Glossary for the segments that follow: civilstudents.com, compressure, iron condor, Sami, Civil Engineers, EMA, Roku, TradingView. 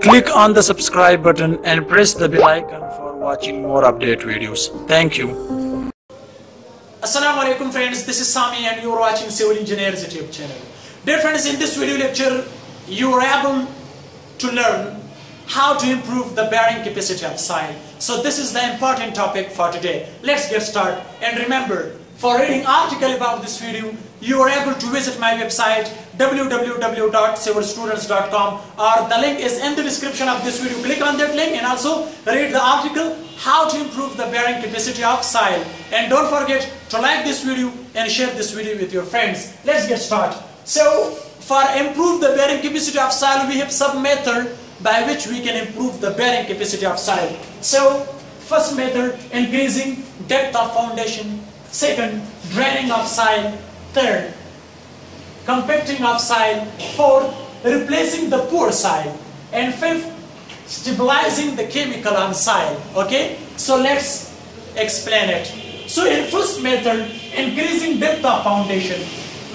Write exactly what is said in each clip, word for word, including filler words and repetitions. Click on the subscribe button and press the bell icon for watching more update videos. Thank you. Assalamu alaikum friends, this is Sami and you are watching Civil Engineers YouTube channel. Dear friends, in this video lecture, you are able to learn how to improve the bearing capacity of soil. So this is the important topic for today. Let's get started. And remember, for reading article about this video, you are able to visit my website w w w dot civil students dot com, or the link is in the description of this video. Click on that link and also read the article how to improve the bearing capacity of soil. And don't forget to like this video and share this video with your friends. Let's get started. So for improve the bearing capacity of soil, we have some method by which we can improve the bearing capacity of soil. So first method, increasing depth of foundation. Second, draining of soil. Third, compacting of soil. Fourth, replacing the poor soil. And fifth, stabilizing the chemical on soil. Okay, so let's explain it. So in first method, increasing depth of foundation.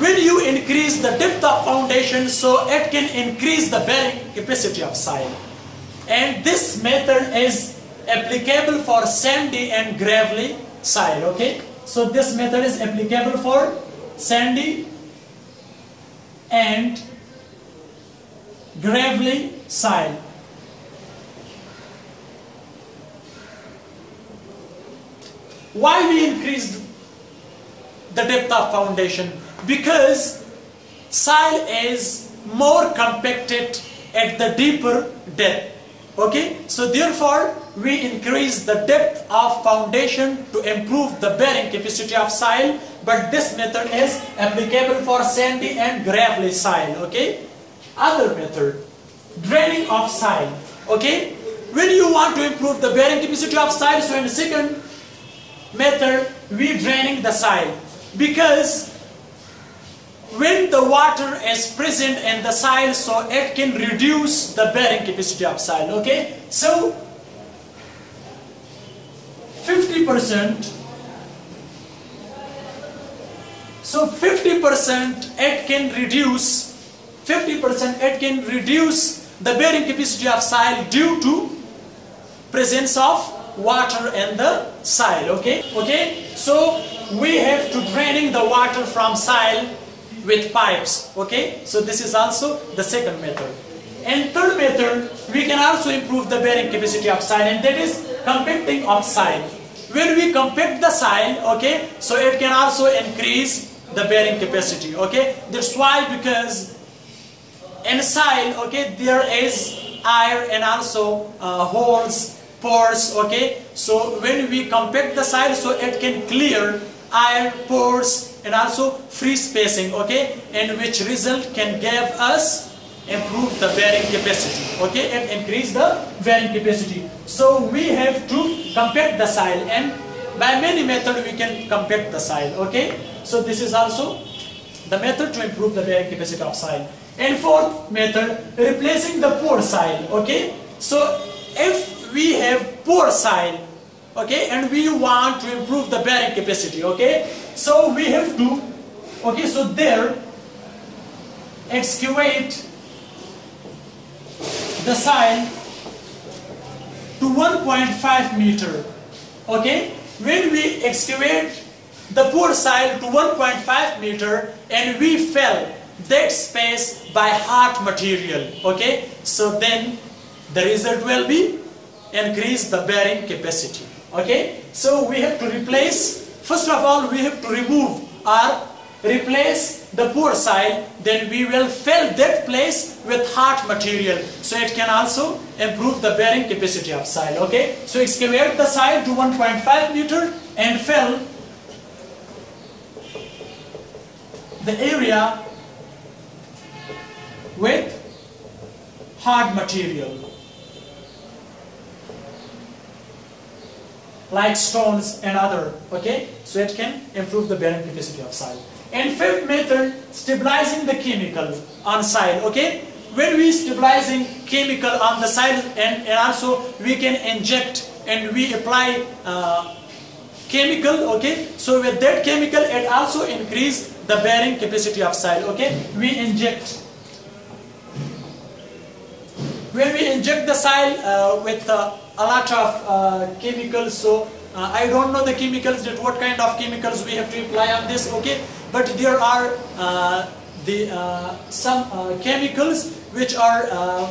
When you increase the depth of foundation, so it can increase the bearing capacity of soil. And this method is applicable for sandy and gravelly soil. Okay, so this method is applicable for sandy and gravelly soil. Why we increased the depth of foundation? Because soil is more compacted at the deeper depth. Okay, so therefore we increase the depth of foundation to improve the bearing capacity of soil, but this method is applicable for sandy and gravelly soil. Okay, other method, draining of soil. Okay, when you want to improve the bearing capacity of soil, so in the second method we draining the soil, because when the water is present in the soil, so it can reduce the bearing capacity of soil. Okay, so fifty percent, so fifty percent it can reduce, fifty percent it can reduce the bearing capacity of soil due to presence of water in the soil. Okay, okay, so we have to draining the water from soil with pipes. Okay, so this is also the second method. And third method, we can also improve the bearing capacity of soil, and that is compacting of soil. When we compact the soil, okay, so it can also increase the bearing capacity. Okay, that's why, because in soil, okay, there is air and also uh, holes, pores. Okay, so when we compact the soil, so it can clear air, pores, and also free spacing. Okay, and which result can give us improve the bearing capacity. Okay, and increase the bearing capacity. So we have to compact the soil, and by many method we can compact the soil. Okay, so this is also the method to improve the bearing capacity of soil. And fourth method, replacing the poor soil. Okay, so if we have poor soil, okay, and we want to improve the bearing capacity, okay, so we have to, okay, so there excavate the soil to one point five meter. Okay, when we excavate the poor soil to one point five meter and we fill that space by hard material, okay, so then the result will be increase the bearing capacity. Okay, so we have to replace, first of all we have to remove or replace the poor soil, then we will fill that place with hard material, so it can also improve the bearing capacity of soil. Okay, so excavate the soil to one point five meter and fill the area with hard material like stones and other. Okay, so it can improve the bearing capacity of soil. And fifth method, stabilizing the chemical on soil. Okay, when we stabilizing chemical on the soil, and, and also we can inject and we apply uh, chemical. Okay, so with that chemical it also increase the bearing capacity of soil. Okay, we inject where we inject the soil uh, with uh, a lot of uh, chemicals. So uh, I don't know the chemicals, that what kind of chemicals we have to apply on this, okay, but there are uh, the uh, some uh, chemicals which are uh,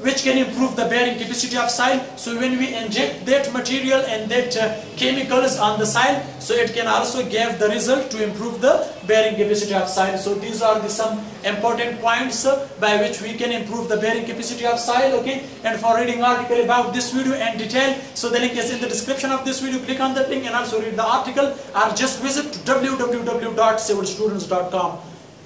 which can improve the bearing capacity of soil. So when we inject that material and that uh, chemicals on the soil, so it can also give the result to improve the bearing capacity of soil. So these are the some important points uh, by which we can improve the bearing capacity of soil, okay. And for reading article about this video and detail, so the link is in the description of this video, click on that link and also read the article, or just visit w w w dot civil students dot com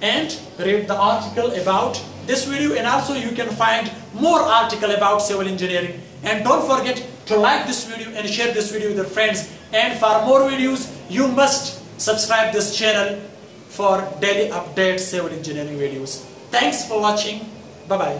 and read the article about this video, and also you can find more article about civil engineering. And don't forget to like this video and share this video with your friends, and for more videos you must subscribe this channel for daily updates civil engineering videos. Thanks for watching. Bye bye.